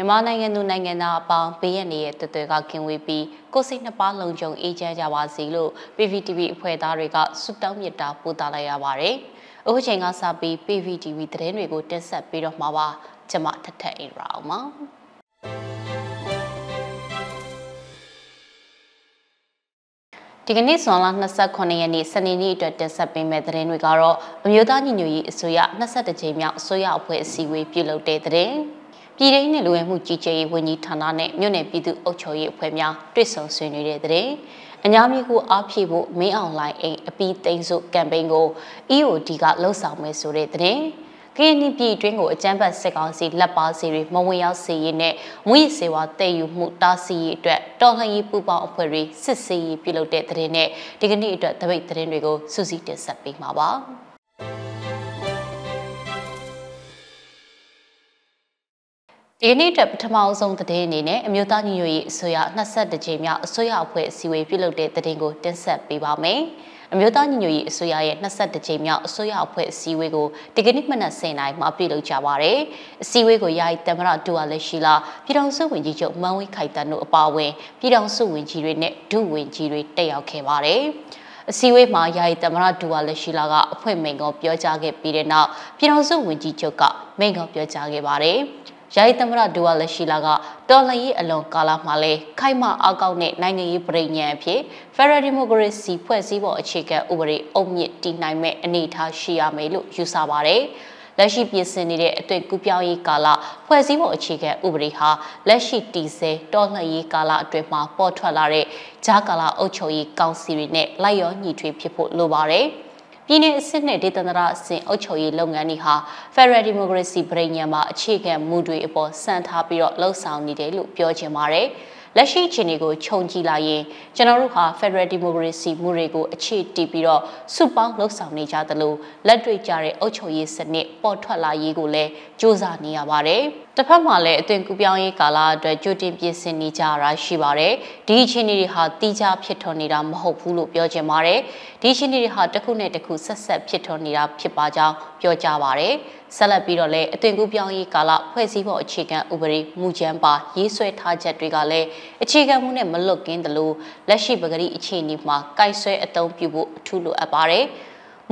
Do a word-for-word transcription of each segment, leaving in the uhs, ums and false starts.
မြန်မာနိုင်ငံသူနိုင်ငံသားအပေါင်းဘေးရန်တွေတတွေကခင်ဝေးပြီးကိုယ်စိတ်နှစ်ပါးလုံးကြုံအေးချမ်းကြပါစေလို့ P V T V အဖွဲ့သားတွေကဆုတောင်းမေတ္တာပို့သလိုက်ရပါတယ်။အခုချိန်ကစပြီး P V T V သတင်းတွေကိုတင်ဆက်ပေးတော့မှာပါ။ကျွန်မထက်ထက်အေရာအောင်ပါ။ဒီကနေ့ဆောင်လာ၂၈ရက်နေ့စနေနေ့အတွက်တင်ဆက်ပေးမယ့်သတင်းတွေကတော့အမျိုးသားညီညွတ်ရေးအစိုးရ၂၁ချိန်မြောက်အစိုးရအဖွဲ့အစည်းအဝေးပြုလုပ်တဲ့သတင်း၊ပြည်ထောင်စုလူဝင်မှုကြီးကြပ်ရေးဝန်ကြီးဌာနနဲ့မြို့နယ်ပြည်သူ့အုပ်ချုပ်ရေးအဖွဲ့များတွေ့ဆုံဆွေးနွေးတဲ့သတင်း၊အညာမျိုးကိုအားဖြည့်ဖို့မင်းအောင်လှိုင်အိမ်အပီးသိမ်းစုကမ်ပိန်းကို E O D ကလှုပ်ဆောင်မယ်ဆိုတဲ့သတင်း၊ကရင်ပြည်တွင်းကိုအကြမ်းဖက်စစ်ကောင်စီလက်ပါစီတွေမဝင်ရောက်စေရေးနဲ့မွေးစေဝါတည်ယူမှုတားဆီးရေးအတွက်တော်လှန်ရေးပူပေါင်းအဖွဲ့တွေစစ်ဆေးရေးပြုလုပ်တဲ့သတင်းနဲ့ဒီကနေ့အတွက်တပိတ်သတင်းတွေကိုစုစည်းတင်ဆက်ပေးမှာပါ။ဒီနေ့အတွက်ပထမအဆုံးသတင်းအနေနဲ့အမျိုးသားညီညွတ်ရေးအစိုးရ၂၁ချိန်မြောက်အစိုးရအဖွဲ့အစည်းအဝေးပြုလုပ်တဲ့သတင်းကိုတင်ဆက်ပေးပါမယ်။အမျိုးသားညီညွတ်ရေးအစိုးရရဲ့၂၁ချိန်မြောက်အစိုးရအဖွဲ့အစည်းအဝေးကိုဒီကနေ့မနက်ဆယ်နာရီမှာပြုလုပ်ကြပါရယ်။အစည်းအဝေးကိုယာယီသမ္မတဒူဝါလရှိလာပြည်ထောင်စုဝန်ကြီးချုပ်မန်းဝင်းခိုင်တန်တို့အပါအဝင်ပြည်ထောင်စုဝန်ကြီးတွေနဲ့ဒုဝန်ကြီးတွေတက်ရောက်ခဲ့ပါရယ်။အစည်းအဝေးမှာယာယီသမ္မတဒူဝါလရှိလာကအဖွဲ့မိန့်ခွန်းပြောကြားခဲ့ပြီးတဲ့နောက်ပြည်ထောင်စုဝန်ကြီးချုပ်ကမိန့်ခွန်းပြောကြားခဲ့ပါရယ်။ယာယီသမ္မတဒူဝါလရှိလာကတော်လှန်ရေးအလွန်ကာလမှာလဲခိုင်မာအားကောင်းတဲ့နိုင်ငံရေးပြည်ညံအဖြစ် Federal Democracy ဖွဲ့စည်းပုံအခြေခံဥပဒေအုပ်မြစ်တည်နိုင်မဲ့အနေအထားရှိရမယ်လို့ယူဆပါတယ်။လက်ရှိပြင်ဆင်နေတဲ့အသွင်ကူးပြောင်းရေးကာလဖွဲ့စည်းပုံအခြေခံဥပဒေဟာလက်ရှိတည်ဆဲတော်လှန်ရေးကာလအတွင်းမှာပေါ်ထွက်လာတဲ့ကြားကာလအုပ်ချုပ်ရေးကောင်စီတွေနဲ့လိုက်ရောညီထွေဖြစ်ဖို့လိုပါတယ်။ပြည်နယ်အဆင့်နဲ့ဒေသန္တရအဆင့်အုပ်ချုပ်ရေးလုပ်ငန်းတွေဟာ Federal Democracy ပြည်ညံမှာအခြေခံမူတွေအပေါ်စံထားပြီးတော့လှုပ်ဆောင်နေတယ်လို့ပြောချင်ပါတယ်။လက်ရှိအခြေအနေကိုခြုံကြည့်လိုက်ရင်ကျွန်တော်တို့ဟာ Federal Democracy မူတွေကိုအခြေတည်ပြီးတော့စုပေါင်းလှုပ်ဆောင်နေကြသလိုလက်တွေ့ကျတဲ့အုပ်ချုပ်ရေးစနစ်ပေါ်ထွက်လာရေးကိုလည်းစ조사နေရပါတယ်။တစ်ဖက်မှာလည်းအသွင်ကူးပြောင်းရေးကာလအတွက်ကြိုတင်ပြင်ဆင်နေကြတာရှိပါတယ်။ဒီအခြေအနေတွေဟာတိကျဖြစ်ထွန်းနေတာမဟုတ်ဘူးလို့ပြောချင်ပါတယ်။ဒီအခြေအနေတွေဟာတစ်ခုနဲ့တစ်ခုဆက်ဆက်ဖြစ်ထွန်းနေတာဖြစ်ပါကြောင်းပြောကြပါတယ်။ဆက်လက်ပြီးတော့လည်းအသွင်ကူးပြောင်းရေးကာလဖွဲ့စည်းပုံအခြေခံဥပဒေမူကြမ်းပါရေးဆွဲထားချက်တွေကလည်းအခြေခံမှုနဲ့မလွတ်ကင်းသလိုလက်ရှိပကတိအခြေအနေမှာကိုက်ဆွဲအသုံးပြုဖို့အထူးလိုအပ်ပါတယ်။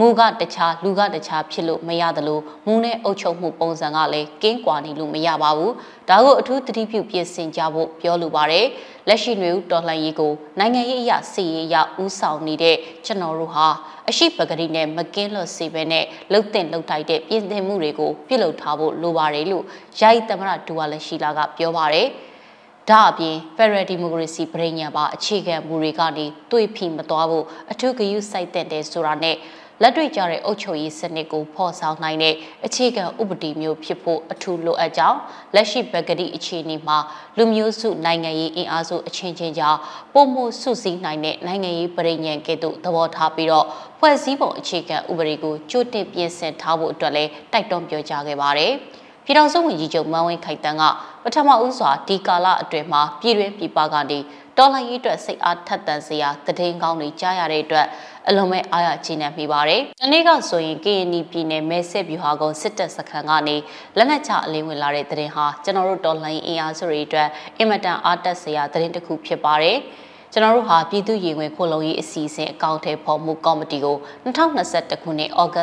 မူကတခြားလူကတခြားဖြစ်လို့မရသလိုမူနဲ့အုပ်ချုပ်မှုပုံစံကလည်းကင်းကွာနေလို့မရပါဘူး။ဒါကိုအထူးသတိပြုပြင်ဆင်ကြဖို့ပြောလိုပါတယ်။လက်ရှိနွေဦးတော်လှန်ရေးကိုနိုင်ငံရေးအရာစီရေးအရာဦးဆောင်နေတဲ့ကျွန်တော်တို့ဟာအရှိပဂတိနဲ့မကင်းလွတ်စေဘဲနဲ့လှုပ်တင်လှုပ်တိုက်တဲ့ပြင်ဆင်မှုတွေကိုပြုလုပ်ထားဖို့လိုပါတယ်လို့ယာယီသမ္မတဒူဝါလရှိလာကပြောပါတယ်။ဒါအပြင် Federal Democracy ပြည်ညံပါအခြေခံမူတွေကနေတွေ့ဖီမသွားဖို့အထူးဂရုစိုက်တဲ့တယ်ဆိုတာနဲ့လက်တွေ့ကျတဲ့အုပ်ချုပ်ရေးစနစ်ကိုဖော်ဆောင်နိုင်တဲ့အခြေခံဥပဒေမျိုးဖြစ်ဖို့အထူးလိုအပ်ကြောင်းလက်ရှိပကတိအခြေအနေမှာလူမျိုးစုနိုင်ငံရေးအင်အားစုအချင်းချင်းကြားပုံမှုစုစည်းနိုင်တဲ့နိုင်ငံရေးပြည်ညံကဲ့သို့သဘောထားပြီးတော့ဖွဲ့စည်းပုံအခြေခံဥပဒေကိုကြိုတင်ပြင်ဆင်ထားဖို့အတွက်လည်းတိုက်တွန်းပြောကြားခဲ့ပါတယ်။ပြည်ထောင်စုဝန်ကြီးချုပ်မန်းဝင်းခိုင်တန်းကပထမဦးစွာဒီကာလအတွင်းမှာပြည်တွင်းပြည်ပကနေတော်လှန်ရေးအတွက်စိတ်အားထက်သန်စရာသတင်းကောင်းတွေကြားရတဲ့အတွက်အလွန်ပဲအားရကျေနပ်မိပါတယ်။ဒီနေ့ကဆိုရင် K N D ပြည်နယ်မဲဆက်ဗျူဟာကုန်းစစ်တပ်စခန်းကနေလက်နက်ချအလင်းဝင်လာတဲ့သတင်းဟာကျွန်တော်တို့တော်လှန်ရေးအင်အားစုတွေအတွက်အင်မတန်အားတက်စရာသတင်းတစ်ခုဖြစ်ပါတယ်။ကျွန်တော်တို့ဟာပြည်သူ့ရင်ဝင်ခိုးလုံရေးအစီအစဉ်အကောင့်ထဲပေါ်မှုကော်မတီကို၂၀၂၁ခုနှစ်ဩဂတ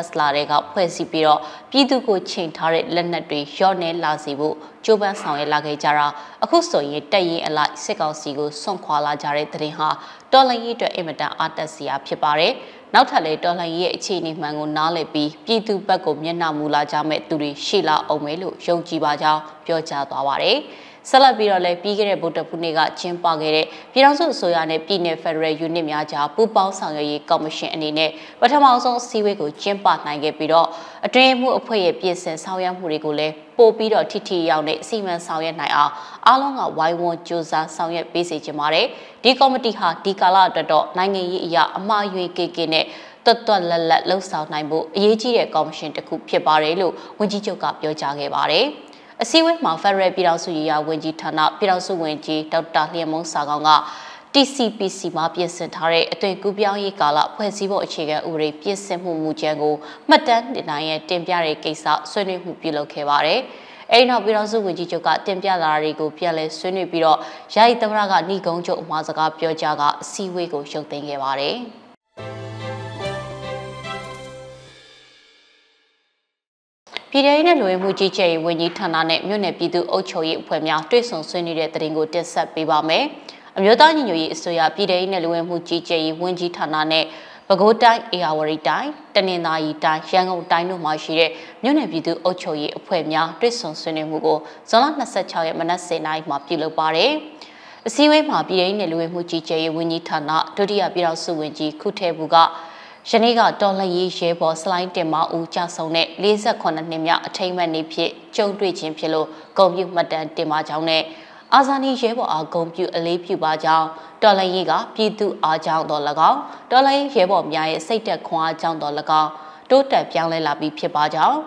်လတည်းကဖွဲ့စည်းပြီးတော့ပြည်သူကိုချိန်ထားတဲ့လက်နက်တွေရော့နေလာစေဖို့ကြိုးပမ်းဆောင်ရွက်လာခဲ့ကြတာအခုဆိုရင်တက်ရင်အလိုက်စစ်ကောင်စီကိုစွန့်ခွာလာကြတဲ့သတင်းဟာတော်လှန်ရေးအတွက်အင်မတန်အားတက်စရာဖြစ်ပါတယ်။နောက်ထပ်လည်းတော်လှန်ရေးရဲ့အခြေအနေမှန်ကိုနားလည်ပြီးပြည်သူဘက်ကိုမျက်နှာမူလာကြမဲ့သူတွေရှိလာအောင်မယ်လို့ယုံကြည်ပါကြောင်းပြောကြားသွားပါတယ်။ဆက်လက်ပြီးတော့လည်းပြီးခဲ့တဲ့ဗုဒ္ဓဖူးနေ့ကကျင်းပခဲ့တဲ့ပြည်ထောင်စုအစိုးရနဲ့ပြည်နယ် Federal Unit များကြားပူးပေါင်းဆောင်ရွက်ရေးကော်မရှင်အနေနဲ့ပထမဆုံးအစည်းအဝေးကိုကျင်းပနိုင်ခဲ့ပြီးတော့အတွင်းမှုအဖွဲ့ရဲ့ပြင်ဆင်ဆောင်ရွက်မှုတွေကိုလည်းပို့ပြီးတော့ထိထိရောက်တဲ့စီမံဆောင်ရွက်နိုင်အောင်အားလုံးကဝိုင်းဝန်းကြိုးစားဆောင်ရွက်ပေးစေချင်ပါတယ်။ဒီကော်မတီဟာဒီကာလအတွက်တော့နိုင်ငံရေးအရာအမှားယွင်းကိကိနဲ့တွတ်တွတ်လက်လက်လှုပ်ဆောင်နိုင်ဖို့အရေးကြီးတဲ့ကော်မရှင်တစ်ခုဖြစ်ပါတယ်လို့ဝန်ကြီးချုပ်ကပြောကြားခဲ့ပါတယ်။အစည်းအဝေးမှာ Federal ပြည်ထောင်စုရေးရာဝန်ကြီးဌာနပြည်ထောင်စုဝန်ကြီးဒေါက်တာလျင်မုံစာကောင်က T C P C မှာပြင်ဆင်ထားတဲ့အသွင်ကူးပြောင်းရေးကာလဖွဲ့စည်းပုံအခြေခံဥပဒေပြင်ဆင်မှုမူကြမ်းကိုမှတ်တမ်းတင်နိုင်ရတင်ပြတဲ့ကိစ္စဆွေးနွေးမှုပြုလုပ်ခဲ့ပါတယ်။ Ain of Binosu Wijijoka, Tempia Larigo, Piale, Sunipiro, Jaitamraga, Nigonjo, Mazaka, Piojaga, Siwego, Shotengebare. Pireina Lui Mujiche, when you turn on it, Munepidu, Ocho, Pemia, Trison, Sunny, Tringo, Tessa, Bibame, Amyodan, you so ya Pireina Lui Mujiche, when you turn on it, Pagotan, Eawari Dine, Tanina, Yango Dino Mashire, Munepidu, Ocho, Pemia, Trison, Sunny Mugo, Solana Sacha, Manasse, Night Mapulo Bare. Siwe Mapireina Lui Mujiche, when you turn out, Todia Birasu, when you could have Buga. Shaniga Dollar Ye Shape or Slime Tema Ucha Sone, Lisa Conanimia, Attainment Nipi, Joe Richin Pillow, Gombu Madan Demajone, Azani Shape or Gombu Alipu Bajao, Dollar Yiga, Pitu Ajang Dolago, Dollar Shape of Yai, Satan Qua Jang Dolago, Dota Pianle Labi Pibajao,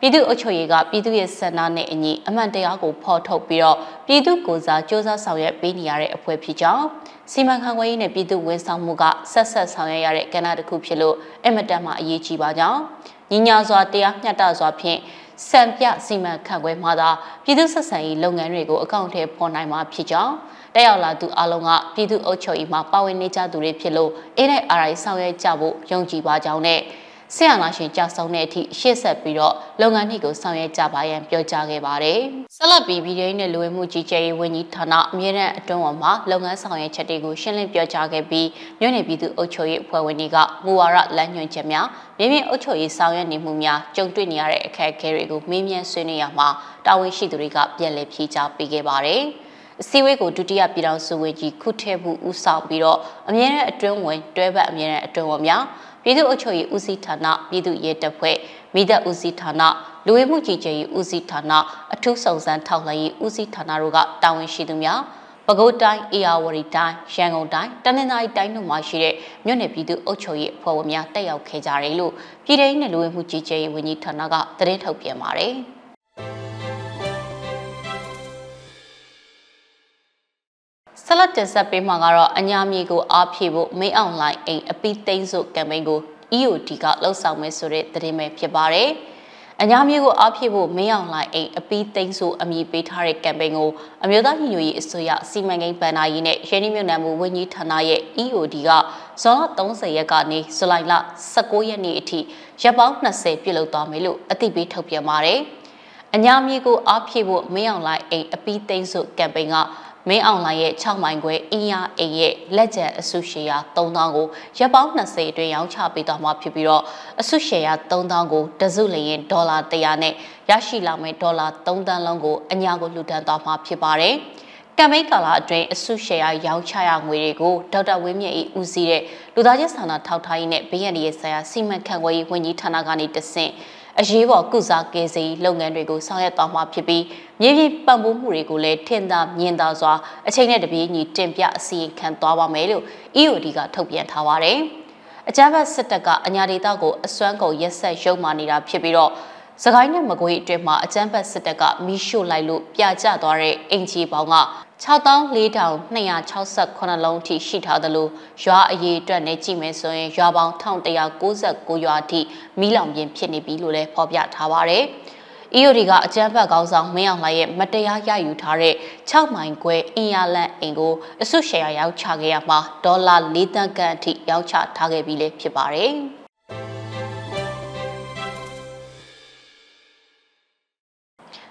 Pidu Ochoyega, Pidu Sanane, and Amandeago Porto Piro, Pidu Goza, Josa Sawyer, Biniare, Pijao. Siman Hawai in a bidu with Samuga, Sasa Sangayare, Ganada Cupilo, Emadama Yichi Bajan, Nina Zotia, Nata Zopi, Sampia, Siman Kawai Mada, Pidu Sasai, Long and Rego, accounted upon Naima Pijan, Dayala du Alonga, Pidu Ocho Ima, Pawenita Durepilo, Ene Arai Sangay Jabu, Yongji Bajane, Sianashi Jasoneti, Shesa Piro, Long and Higo Sangay Jabai and Pyojage Bare. Salabi Bidain and Luemuji Jay, when you turn up, Mira Domama, Longa Sanga Chatigo, Shelly Pyojage B, Nunebidu Ochoi, Puaniga, Muara, Lanyon Jamia, Mimi Ochoi Sanga Nimumia, Jogduniare, Kakarigo, Mimian Suniyama, Dawi Shidriga, Yale Pija, Bigabare. Siwego Dudia Bidansuji, Kutebu Usa Biro, Amira at Drumway, Dreba Amira at Drumia, Bidu Ochoi Uzitana, Bidu Yetapwe, Mida Uzitana. Lui Mujije Uzitana, a two thousand Taulai Uzitanaruga, Down Shidumia, Pagotai, Iawaritai, Shangodai, Tanenai Dino Mashire, Munepidu Ochoi, Pomia, Tao Kejarelu, Pirein and Lui Mujije Winitanaga, Tretopia Mare. Salatesa Pimagara, Anyamigo, Arpibo, May Online, a Pit Tainzo Camego, Iotica, Losa Mesure, Treme Piabare. And Yamigo Apibo may online eight a beat things so a me beat Harry Campango, a Milda Nui is so ya, Simangay Panayine, Jenny Namu, when you Tanaye, Eodiga, Sola Tonsayagani, Solila, Sakoya Niti, Jabal Nase, Pilotamelu, a Tibetopia Mare. And Yamigo Apibo may online eight a beat things so Campanga, may online Changmangue, Iya, Aye, Ledger, Asushia, Donago, Jabal Nase, Dayang Chapitama Pibiro. Sushea, Dondango, Dazulayan, Dollar Diane, Yashilame, Dollar, Dondango, and Yago Lutan Dama Pibare. Kamekala drain, Sushea, Yao Chayang, Wirigo, Dada Wimia Uzire, Ludajasana Tautaine, Bianisaya, Siman Kaway, when you Tanagani the same. A Jiva Kuza Gezi, Long and Rego, Saya Dama Pibi, Nivi Bambu Murigule, Tenda, Yendaza, a chain at the Bini, Tempia, Sea, Cantawa Melu, Iodiga, Topian Taware. A Java Setaka, Anyaritago, a Swango, yes, I show Manira Pibiro. Sagaina Magui Drema, a Java Setaka, Mishu Lailu, Piaja Dore, Enchi Bonga. Chow down, lay down, Naya Chausa Conalon T. Shitadalu, Jua Ye Dranechi Meso, Jabang Town, they are Goza Goyati, Milam Yen Pieni Bilule, Pobia Tavare. Ioriga, Java Gauzang, Mayan Laye, Matea Yutare, Chow Mangue, Iyalan Engo, Sushea Yao Chagayama, Dollar Litan Ganti, Yao Cha Tagabile Pibare.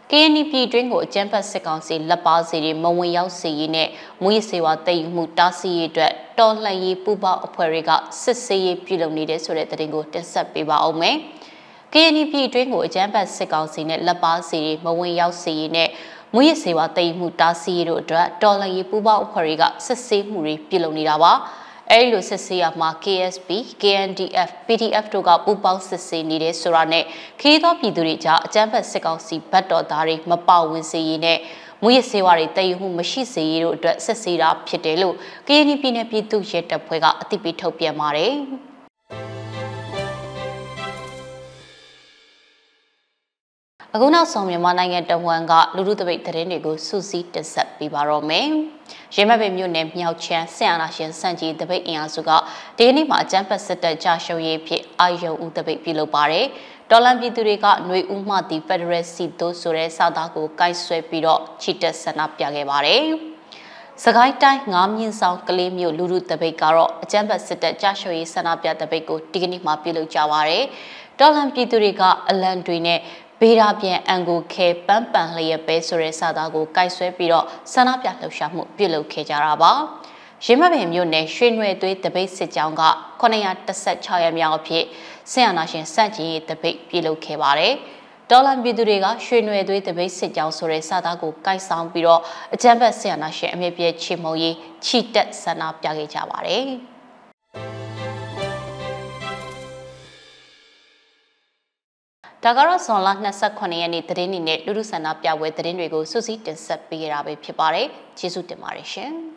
K N P Dringo, Jempa Sekansi, Lapaziri, Mawayao Sine, Muisewa, Tay Mutasi, Dollar Ye, Puba, Operiga, Sissi, Pilonide, so that the Ringo, Tesapiba Ome. K N P Dringo, Jempa Sekansi, Lapaziri, Mawayao Sine, Muisewa, Tay Mutasi, Dollar Ye, Puba, Operiga, Sissi, Muri, Pilonidawa, Elo Sisiyama, K S B, K N D F, P D F Toga, Upal Sissi, Nide, Surane, Kido Pidurija, Jempa Sekansi, Bato Dari, Mapawin Sine, Muisewari, Tay, who Mashi Siro, Sissira, Pietelu, K N P Pitu, Jeta Puega, Tipitopia Mare. Aguna Somimanang at the Wanga, Lulu the Victorinigo, Susie, the Sapi Barome, Jemabe Munim, Yao Chan, Sanashin, Sanji, the Big Yansuga, Danima, Jempa Setta, Jasho Ye, Ayo, the Big Pilo Bare, Dolan Vidurika Nui Umati Federal Sito Sure Sadako Kai Swepiro Chita Sanapiagare Sagai Tai Ngam Yin Sound Kalimio Luru Tabekaro, Jamba Sita Jashoi Sanapia Tabeko, Tigni Mapilo Jaware Dolan Vidurika Alandrine Pirabian Angu K Pampan Lea Besure Sadago Kai Swepiro Sanapia Shamu Pilo Kejaraba Shimabim Yune Shinwe Dui Tabek Sijanga, Konea Tasat Chayam Yapi Sanashin Sanji the big pillow kebare, Dolan Viduriga, Shinwe do the basic Jansore Sadago, Kaisan Biro, a temper Sanashe, and maybe a chimoy, cheated Sanap Yagi Javare. Tagara son Lanasa Coney and Italian net, Lulu Sanapia with Renrigo Susi, and Sapirabe Pibare, Jesu Demarishin.